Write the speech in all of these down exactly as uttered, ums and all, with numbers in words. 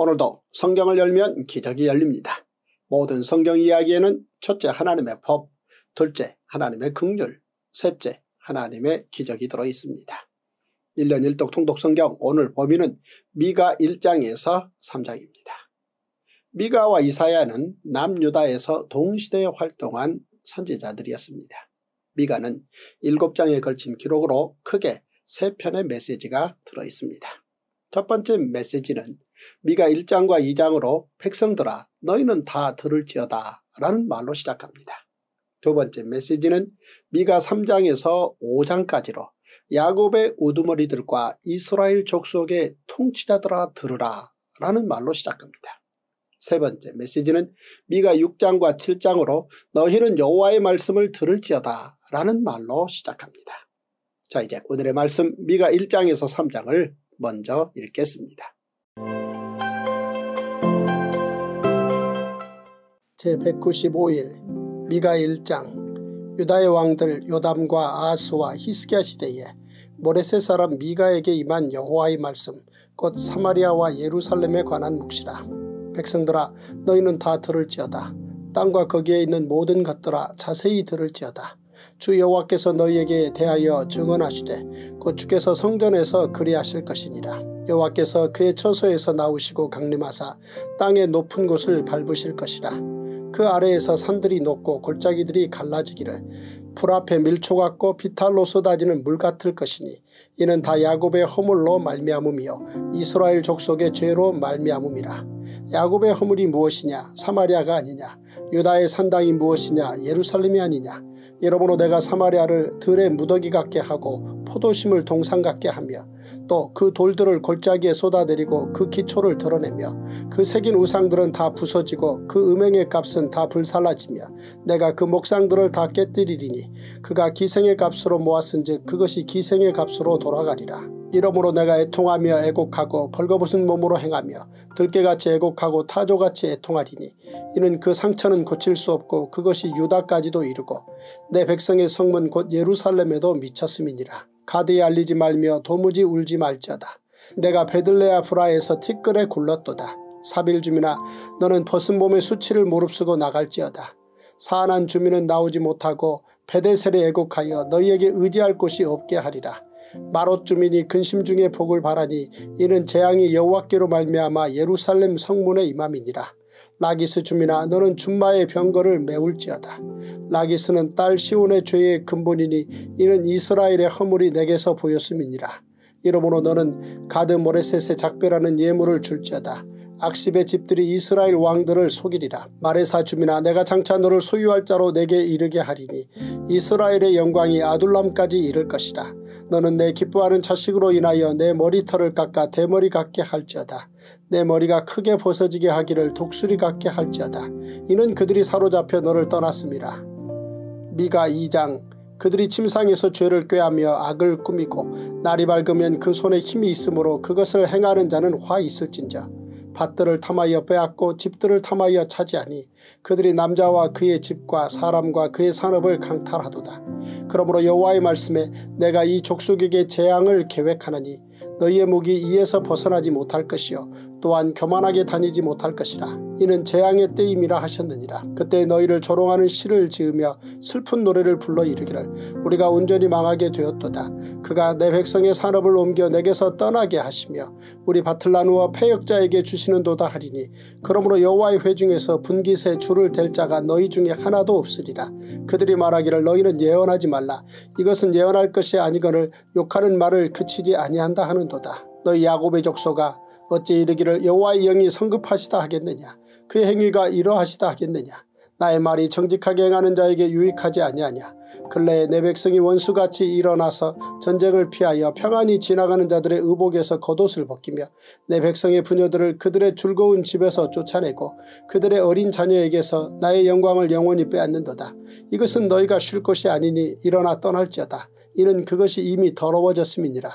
오늘도 성경을 열면 기적이 열립니다. 모든 성경 이야기에는 첫째 하나님의 법, 둘째 하나님의 긍휼, 셋째 하나님의 기적이 들어있습니다. 일 년 일 독 통독 성경 오늘 범위는 미가 일 장에서 삼 장입니다. 미가와 이사야는 남유다에서 동시대에 활동한 선지자들이었습니다. 미가는 일곱 장에 걸친 기록으로 크게 세 편의 메시지가 들어있습니다. 첫 번째 메시지는 미가 일 장과 이 장으로 백성들아 너희는 다 들을지어다 라는 말로 시작합니다. 두 번째 메시지는 미가 삼 장에서 오 장까지로 야곱의 우두머리들과 이스라엘 족속의 통치자들아 들으라 라는 말로 시작합니다. 세 번째 메시지는 미가 육 장과 칠 장으로 너희는 여호와의 말씀을 들을지어다 라는 말로 시작합니다. 자, 이제 오늘의 말씀 미가 일 장에서 삼 장을 먼저 읽겠습니다. 제백구십오 일 미가 일 장. 유다의 왕들 요담과 아하스와 히스기야 시대에 모레셋 사람 미가에게 임한 여호와의 말씀, 곧 사마리아와 예루살렘에 관한 묵시라. 백성들아 너희는 다 들을지어다. 땅과 거기에 있는 모든 것들아 자세히 들을지어다. 주 여호와께서 너희에게 대하여 증언하시되 곧 주께서 성전에서 그리하실 것이니라. 여호와께서 그의 처소에서 나오시고 강림하사 땅의 높은 곳을 밟으실 것이라. 그 아래에서 산들이 녹고 골짜기들이 갈라지기를 풀 앞에 밀초 같고 비탈로 쏟아지는 물 같을 것이니 이는 다 야곱의 허물로 말미암음이요 이스라엘 족속의 죄로 말미암음이라. 야곱의 허물이 무엇이냐? 사마리아가 아니냐? 유다의 산당이 무엇이냐? 예루살렘이 아니냐? 여러분은 내가 사마리아를 들의 무더기 같게 하고 포도심을 동상 같게 하며 또 그 돌들을 골짜기에 쏟아내리고 그 기초를 드러내며 그 새긴 우상들은 다 부서지고 그 음행의 값은 다 불살라지며 내가 그 목상들을 다 깨뜨리리니 그가 기생의 값으로 모았은즉 그것이 기생의 값으로 돌아가리라. 이러므로 내가 애통하며 애곡하고 벌거벗은 몸으로 행하며 들깨같이 애곡하고 타조같이 애통하리니 이는 그 상처는 고칠 수 없고 그것이 유다까지도 이르고 내 백성의 성문 곧 예루살렘에도 미쳤음이니라. 가드에 알리지 말며 도무지 울지 말지어다. 내가 베들레아 브라에서 티끌에 굴렀도다. 사빌 주민아 너는 벗은 몸의 수치를 무릅쓰고 나갈지어다. 사난 주민은 나오지 못하고 베데셀에 애곡하여 너희에게 의지할 곳이 없게 하리라. 마롯 주민이 근심 중에 복을 바라니 이는 재앙이 여호와께로 말미암아 예루살렘 성문에 임함이니라. 라기스 주민아 너는 준마의 병거를 메울지어다. 라기스는 딸 시온의 죄의 근본이니 이는 이스라엘의 허물이 내게서 보였음이니라. 이러므로 너는 가드 모레셋의 작별하는 예물을 줄지어다. 악십의 집들이 이스라엘 왕들을 속이리라. 마레사 주민아 내가 장차 너를 소유할 자로 내게 이르게 하리니 이스라엘의 영광이 아둘람까지 이를 것이라. 너는 내 기뻐하는 자식으로 인하여 내 머리털을 깎아 대머리 같게 할지어다. 내 머리가 크게 벗어지게 하기를 독수리 같게 할지어다. 이는 그들이 사로잡혀 너를 떠났음이라. 미가 이 장. 그들이 침상에서 죄를 꾀하며 악을 꾸미고 날이 밝으면 그 손에 힘이 있으므로 그것을 행하는 자는 화 있을진저. 밭들을 탐하여 빼앗고 집들을 탐하여 차지하니 그들이 남자와 그의 집과 사람과 그의 산업을 강탈하도다. 그러므로 여호와의 말씀에 내가 이 족속에게 재앙을 계획하나니 너희의 목이 이에서 벗어나지 못할 것이요 또한 교만하게 다니지 못할 것이라. 이는 재앙의 때임이라 하셨느니라. 그때 너희를 조롱하는 시를 지으며 슬픈 노래를 불러 이르기를 우리가 온전히 망하게 되었도다. 그가 내 백성의 산업을 옮겨 내게서 떠나게 하시며 우리 밭을 나누어 패역자에게 주시는 도다 하리니 그러므로 여호와의 회중에서 분깃에 줄을 댈 자가 너희 중에 하나도 없으리라. 그들이 말하기를 너희는 예언하지 말라. 이것은 예언할 것이 아니거늘 욕하는 말을 그치지 아니한다 하는도다. 너희 야곱의 족속아 어찌 이르기를 여호와의 영이 성급하시다 하겠느냐? 그의 행위가 이러하시다 하겠느냐? 나의 말이 정직하게 행하는 자에게 유익하지 아니하냐? 근래에 내 백성이 원수같이 일어나서 전쟁을 피하여 평안히 지나가는 자들의 의복에서 겉옷을 벗기며 내 백성의 부녀들을 그들의 즐거운 집에서 쫓아내고 그들의 어린 자녀에게서 나의 영광을 영원히 빼앗는도다. 이것은 너희가 쉴 것이 아니니 일어나 떠날지어다. 이는 그것이 이미 더러워졌음이니라.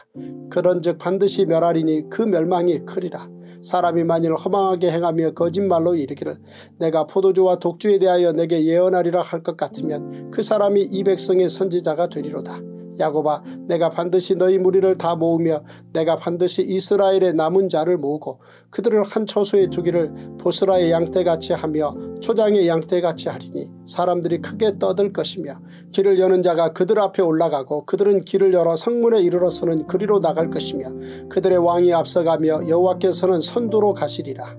그런즉 반드시 멸하리니 그 멸망이 크리라. 사람이 만일 허망하게 행하며 거짓말로 이르기를 내가 포도주와 독주에 대하여 내게 예언하리라 할 것 같으면 그 사람이 이 백성의 선지자가 되리로다. 야곱아, 내가 반드시 너희 무리를 다 모으며 내가 반드시 이스라엘의 남은 자를 모으고 그들을 한 처소에 두기를 보스라의 양떼같이 하며 초장의 양떼같이 하리니 사람들이 크게 떠들 것이며 길을 여는 자가 그들 앞에 올라가고 그들은 길을 열어 성문에 이르러서는 그리로 나갈 것이며 그들의 왕이 앞서가며 여호와께서는 선두로 가시리라.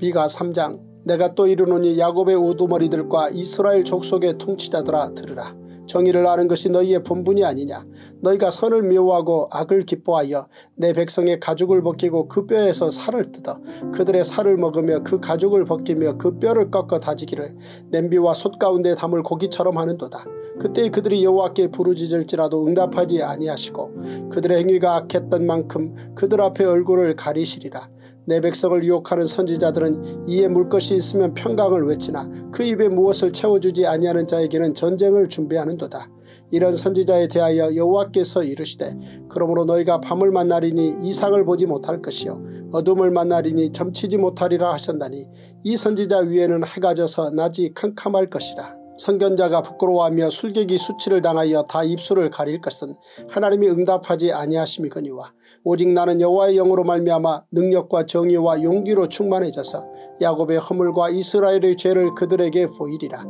미가 삼 장. 내가 또 이르노니 야곱의 우두머리들과 이스라엘 족속의 통치자들아 들으라. 정의를 아는 것이 너희의 본분이 아니냐. 너희가 선을 미워하고 악을 기뻐하여 내 백성의 가죽을 벗기고 그 뼈에서 살을 뜯어 그들의 살을 먹으며 그 가죽을 벗기며 그 뼈를 꺾어 다지기를 냄비와 솥 가운데 담을 고기처럼 하는도다. 그때 그들이 여호와께 부르짖을지라도 응답하지 아니하시고 그들의 행위가 악했던 만큼 그들 앞에 얼굴을 가리시리라. 내 백성을 유혹하는 선지자들은 이에 물 것이 있으면 평강을 외치나 그 입에 무엇을 채워주지 아니하는 자에게는 전쟁을 준비하는도다. 이런 선지자에 대하여 여호와께서 이르시되 그러므로 너희가 밤을 만나리니 이상을 보지 못할 것이요 어둠을 만나리니 점치지 못하리라 하셨나니 이 선지자 위에는 해가 져서 낮이 캄캄할 것이라. 선견자가 부끄러워하며 술객이 수치를 당하여 다 입술을 가릴 것은 하나님이 응답하지 아니하심이거니와 오직 나는 여호와의 영으로 말미암아 능력과 정의와 용기로 충만해져서 야곱의 허물과 이스라엘의 죄를 그들에게 보이리라.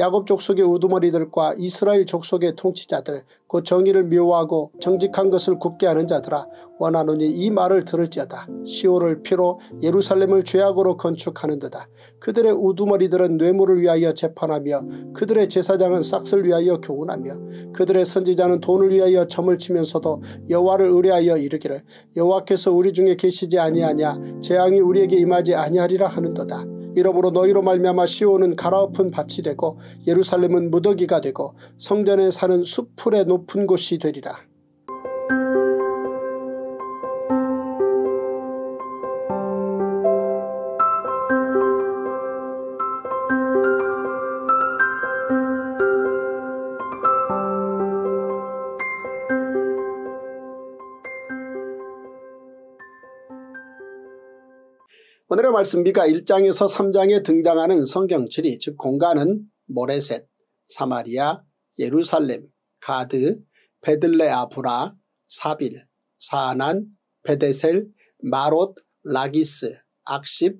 야곱 족속의 우두머리들과 이스라엘 족속의 통치자들 곧 정의를 미워하고 정직한 것을 굽게 하는 자들아 원하노니 이 말을 들을지어다. 시온을 피로 예루살렘을 죄악으로 건축하는도다. 그들의 우두머리들은 뇌물을 위하여 재판하며 그들의 제사장은 싹스를 위하여 교훈하며 그들의 선지자는 돈을 위하여 점을 치면서도 여호와를 의뢰하여 이르기를 여호와께서 우리 중에 계시지 아니하냐 재앙이 우리에게 임하지 아니하리라 하는도다. 이러므로 너희로 말미암아 시온은 갈아엎은 밭이 되고 예루살렘은 무더기가 되고 성전에 사는 숲풀의 높은 곳이 되리라. 오늘의 말씀 미가 일 장에서 삼 장에 등장하는 성경지리 즉 공간은 모레셋, 사마리아, 예루살렘, 가드, 베들레 아브라, 사빌, 사난, 베데셀, 마롯, 라기스, 악십,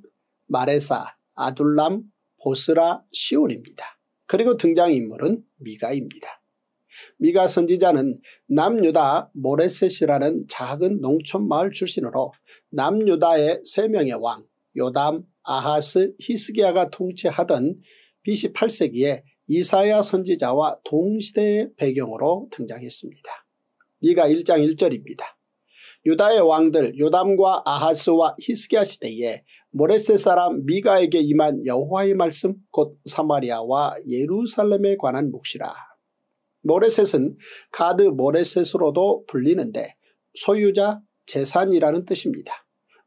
마레사, 아둘람, 보스라, 시온입니다. 그리고 등장인물은 미가입니다. 미가 선지자는 남유다 모레셋이라는 작은 농촌마을 출신으로 남유다의 세 명의 왕, 요담, 아하스, 히스기야가 통치하던 비씨 팔 세기에 이사야 선지자와 동시대의 배경으로 등장했습니다. 미가 일 장 일 절입니다. 유다의 왕들 요담과 아하스와 히스기야 시대에 모레셋 사람 미가에게 임한 여호와의 말씀 곧 사마리아와 예루살렘에 관한 묵시라. 모레셋은 가드 모레셋으로도 불리는데 소유자, 재산이라는 뜻입니다.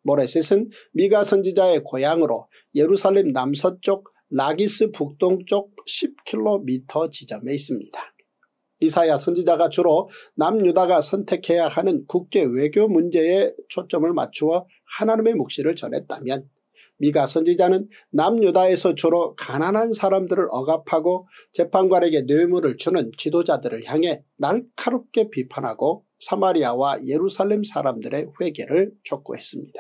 모레셋은 미가 선지자의 고향으로 예루살렘 남서쪽 라기스 북동쪽 십 킬로미터 지점에 있습니다. 이사야 선지자가 주로 남유다가 선택해야 하는 국제 외교 문제에 초점을 맞추어 하나님의 묵시를 전했다면 미가 선지자는 남유다에서 주로 가난한 사람들을 억압하고 재판관에게 뇌물을 주는 지도자들을 향해 날카롭게 비판하고 사마리아와 예루살렘 사람들의 회개를 촉구했습니다.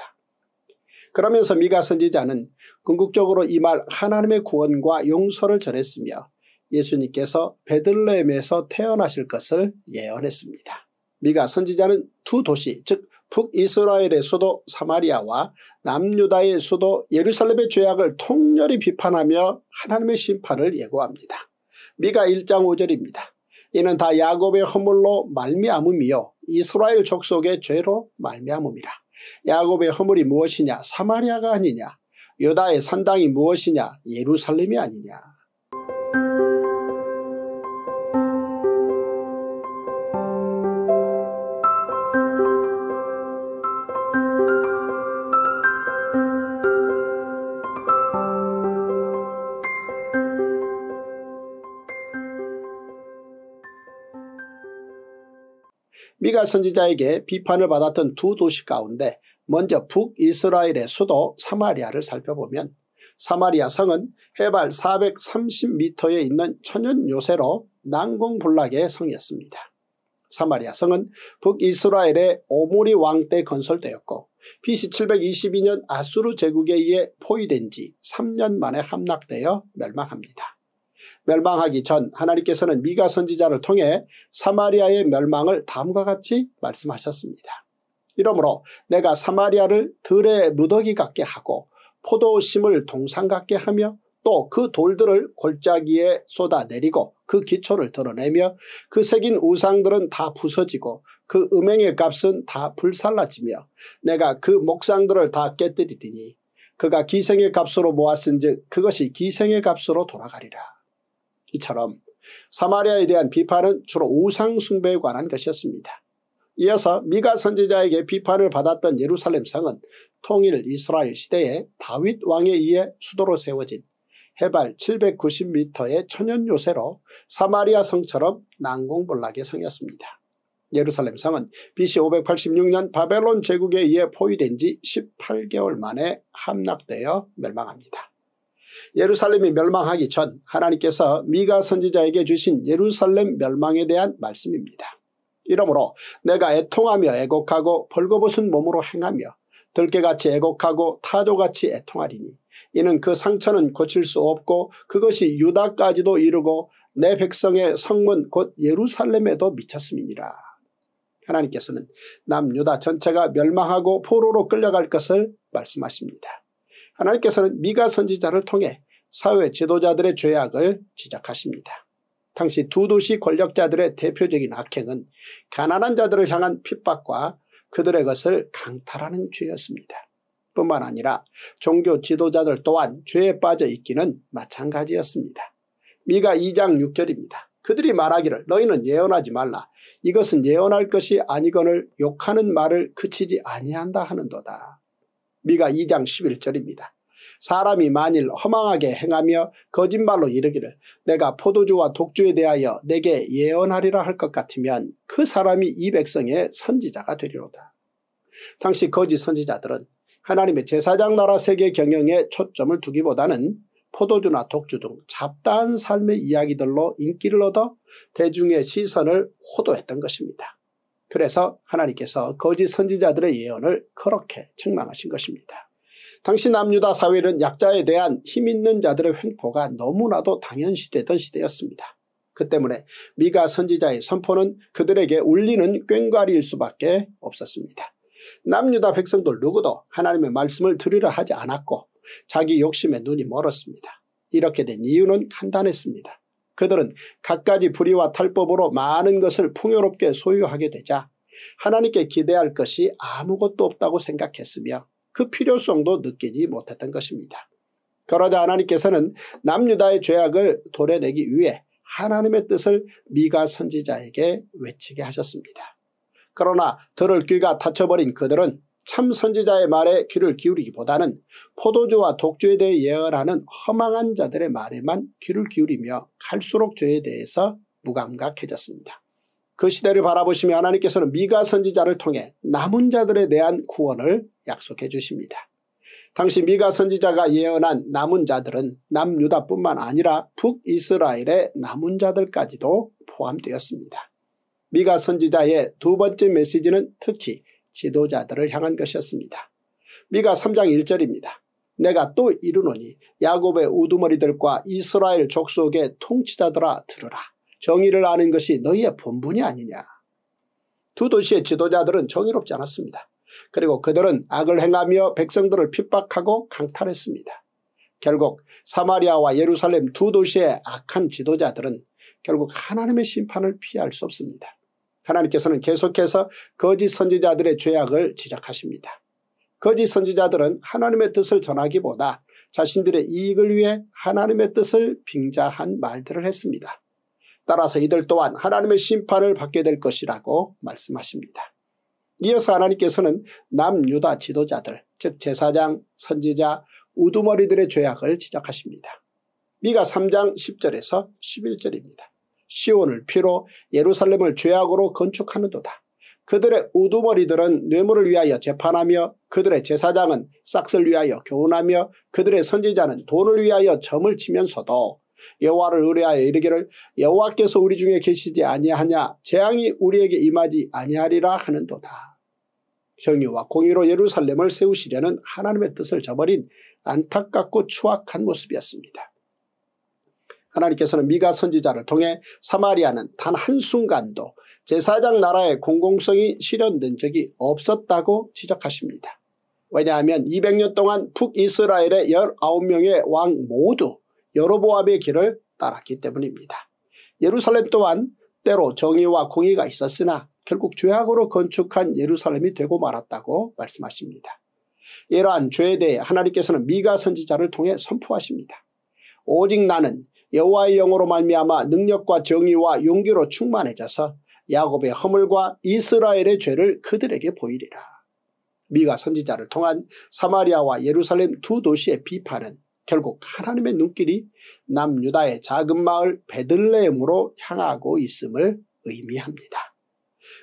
그러면서 미가 선지자는 궁극적으로 이 말 하나님의 구원과 용서를 전했으며 예수님께서 베들레헴에서 태어나실 것을 예언했습니다. 미가 선지자는 두 도시 즉 북이스라엘의 수도 사마리아와 남유다의 수도 예루살렘의 죄악을 통렬히 비판하며 하나님의 심판을 예고합니다. 미가 일 장 오 절입니다. 이는 다 야곱의 허물로 말미암음이요 이스라엘 족속의 죄로 말미암음이라. 야곱의 허물이 무엇이냐 사마리아가 아니냐 유다의 산당이 무엇이냐 예루살렘이 아니냐. 미가 선지자에게 비판을 받았던 두 도시 가운데 먼저 북이스라엘의 수도 사마리아를 살펴보면 사마리아 성은 해발 사백삼십 미터에 있는 천연 요새로 난공불락의 성이었습니다. 사마리아 성은 북이스라엘의 오무리 왕 때 건설되었고 비씨 칠백이십이 년 아수르 제국에 의해 포위된 지 삼 년 만에 함락되어 멸망합니다. 멸망하기 전 하나님께서는 미가 선지자를 통해 사마리아의 멸망을 다음과 같이 말씀하셨습니다. 이러므로 내가 사마리아를 들의 누더기 같게 하고 포도심을 동상 같게 하며 또 그 돌들을 골짜기에 쏟아내리고 그 기초를 드러내며 그 새긴 우상들은 다 부서지고 그 음행의 값은 다 불살라지며 내가 그 목상들을 다 깨뜨리리니 그가 기생의 값으로 모았은 즉 그것이 기생의 값으로 돌아가리라. 이처럼 사마리아에 대한 비판은 주로 우상 숭배에 관한 것이었습니다. 이어서 미가 선지자에게 비판을 받았던 예루살렘 성은 통일 이스라엘 시대에 다윗 왕에 의해 수도로 세워진 해발 칠백구십 미터의 천연 요새로 사마리아 성처럼 난공불락의 성이었습니다. 예루살렘 성은 비씨 오백팔십육 년 바벨론 제국에 의해 포위된 지 십팔 개월 만에 함락되어 멸망합니다. 예루살렘이 멸망하기 전 하나님께서 미가 선지자에게 주신 예루살렘 멸망에 대한 말씀입니다. 이러므로 내가 애통하며 애곡하고 벌거벗은 몸으로 행하며 들깨같이 애곡하고 타조같이 애통하리니 이는 그 상처는 고칠 수 없고 그것이 유다까지도 이르고 내 백성의 성문 곧 예루살렘에도 미쳤음이니라. 하나님께서는 남유다 전체가 멸망하고 포로로 끌려갈 것을 말씀하십니다. 하나님께서는 미가 선지자를 통해 사회 지도자들의 죄악을 지적하십니다. 당시 두 도시 권력자들의 대표적인 악행은 가난한 자들을 향한 핍박과 그들의 것을 강탈하는 죄였습니다. 뿐만 아니라 종교 지도자들 또한 죄에 빠져 있기는 마찬가지였습니다. 미가 이 장 육 절입니다. 그들이 말하기를 너희는 예언하지 말라. 이것은 예언할 것이 아니거늘 욕하는 말을 그치지 아니한다 하는도다. 미가 이 장 십일 절입니다. 사람이 만일 허망하게 행하며 거짓말로 이르기를 내가 포도주와 독주에 대하여 내게 예언하리라 할 것 같으면 그 사람이 이 백성의 선지자가 되리로다. 당시 거짓 선지자들은 하나님의 제사장 나라 세계 경영에 초점을 두기보다는 포도주나 독주 등 잡다한 삶의 이야기들로 인기를 얻어 대중의 시선을 호도했던 것입니다. 그래서 하나님께서 거짓 선지자들의 예언을 그렇게 책망하신 것입니다. 당시 남유다 사회는 약자에 대한 힘있는 자들의 횡포가 너무나도 당연시되던 시대였습니다. 그 때문에 미가 선지자의 선포는 그들에게 울리는 꽹과리일 수밖에 없었습니다. 남유다 백성들 누구도 하나님의 말씀을 들으려 하지 않았고 자기 욕심에 눈이 멀었습니다. 이렇게 된 이유는 간단했습니다. 그들은 갖가지 불의와 탈법으로 많은 것을 풍요롭게 소유하게 되자 하나님께 기대할 것이 아무것도 없다고 생각했으며 그 필요성도 느끼지 못했던 것입니다. 그러자 하나님께서는 남유다의 죄악을 도려내기 위해 하나님의 뜻을 미가 선지자에게 외치게 하셨습니다. 그러나 들을 귀가 닫혀버린 그들은 참 선지자의 말에 귀를 기울이기보다는 포도주와 독주에 대해 예언하는 허망한 자들의 말에만 귀를 기울이며 갈수록 죄에 대해서 무감각해졌습니다. 그 시대를 바라보시며 하나님께서는 미가 선지자를 통해 남은 자들에 대한 구원을 약속해 주십니다. 당시 미가 선지자가 예언한 남은 자들은 남유다뿐만 아니라 북이스라엘의 남은 자들까지도 포함되었습니다. 미가 선지자의 두 번째 메시지는 특히 지도자들을 향한 것이었습니다. 미가 삼 장 일 절입니다. 내가 또 이르노니 야곱의 우두머리들과 이스라엘 족속의 통치자들아 들으라. 정의를 아는 것이 너희의 본분이 아니냐. 두 도시의 지도자들은 정의롭지 않았습니다. 그리고 그들은 악을 행하며 백성들을 핍박하고 강탈했습니다. 결국 사마리아와 예루살렘 두 도시의 악한 지도자들은 결국 하나님의 심판을 피할 수 없습니다. 하나님께서는 계속해서 거짓 선지자들의 죄악을 지적하십니다. 거짓 선지자들은 하나님의 뜻을 전하기보다 자신들의 이익을 위해 하나님의 뜻을 빙자한 말들을 했습니다. 따라서 이들 또한 하나님의 심판을 받게 될 것이라고 말씀하십니다. 이어서 하나님께서는 남유다 지도자들, 즉 제사장, 선지자, 우두머리들의 죄악을 지적하십니다. 미가 삼 장 십 절에서 십일 절입니다. 시온을 피로 예루살렘을 죄악으로 건축하는도다. 그들의 우두머리들은 뇌물을 위하여 재판하며 그들의 제사장은 싹을 위하여 교훈하며 그들의 선지자는 돈을 위하여 점을 치면서도 여호와를 의뢰하여 이르기를 여호와께서 우리 중에 계시지 아니하냐 재앙이 우리에게 임하지 아니하리라 하는도다. 정의와 공의로 예루살렘을 세우시려는 하나님의 뜻을 저버린 안타깝고 추악한 모습이었습니다. 하나님께서는 미가 선지자를 통해 사마리아는 단 한순간도 제사장 나라의 공공성이 실현된 적이 없었다고 지적하십니다. 왜냐하면 이백 년 동안 북이스라엘의 열아홉 명의 왕 모두 여로보암의 길을 따랐기 때문입니다. 예루살렘 또한 때로 정의와 공의가 있었으나 결국 죄악으로 건축한 예루살렘이 되고 말았다고 말씀하십니다. 이러한 죄에 대해 하나님께서는 미가 선지자를 통해 선포하십니다. 오직 나는 여호와의 영으로 말미암아 능력과 정의와 용기로 충만해져서 야곱의 허물과 이스라엘의 죄를 그들에게 보이리라. 미가 선지자를 통한 사마리아와 예루살렘 두 도시의 비판은 결국 하나님의 눈길이 남유다의 작은 마을 베들레헴으로 향하고 있음을 의미합니다.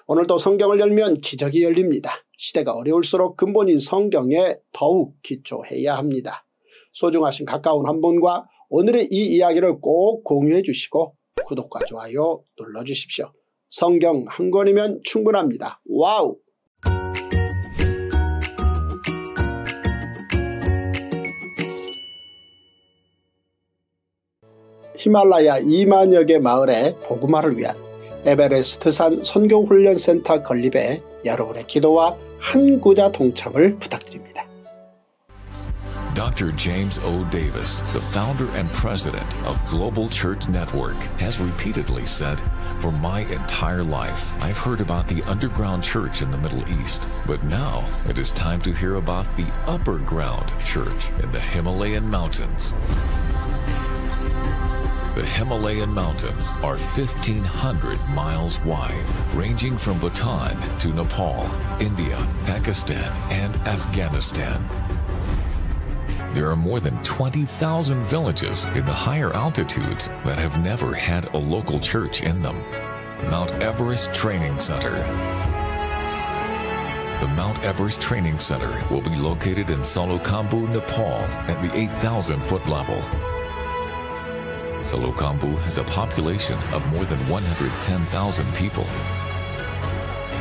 오늘도 성경을 열면 기적이 열립니다. 시대가 어려울수록 근본인 성경에 더욱 기초해야 합니다. 소중하신 가까운 한 분과 오늘의 이 이야기를 꼭 공유해 주시고 구독과 좋아요 눌러주십시오. 성경 한 권이면 충분합니다. 와우! 히말라야 이만여 개 마을의 복음화를 위한 에베레스트산 선교훈련센터 건립에 여러분의 기도와 한구자 동참을 부탁드립니다. Doctor James O. Davis, the founder and president of Global Church Network, has repeatedly said, "For my entire life, I've heard about the underground church in the Middle East, but now it is time to hear about the upper ground church in the Himalayan mountains." The Himalayan mountains are fifteen hundred miles wide, ranging from Bhutan to Nepal, India, Pakistan, and Afghanistan. There are more than twenty thousand villages in the higher altitudes that have never had a local church in them. Mount Everest Training Center. The Mount Everest Training Center will be located in Sollukhumbu, Nepal at the eight thousand foot level. Sollukhumbu has a population of more than one hundred ten thousand people.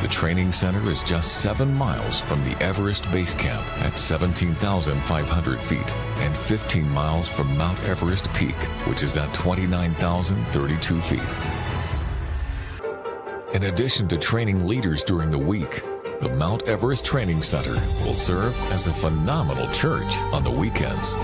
The training center is just seven miles from the Everest Base Camp at seventeen thousand five hundred feet and fifteen miles from Mount Everest Peak, which is at twenty-nine thousand thirty-two feet. In addition to training leaders during the week, the Mount Everest Training Center will serve as a phenomenal church on the weekends.